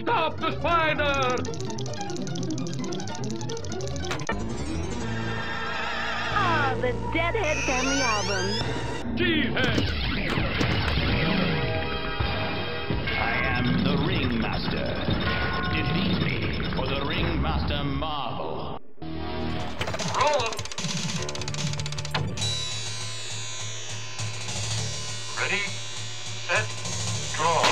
Stop the spider! Ah, the Deadhead family album. Deadhead! I am the Ringmaster. Defeat me for the Ringmaster Marvel. Roll up! Ready, set, draw.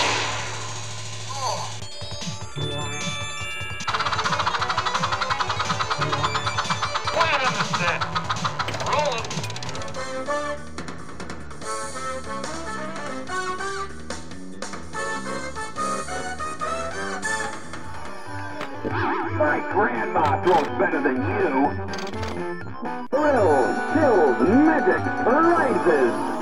My grandma throws better than you. Thrills, chills, magic, rises.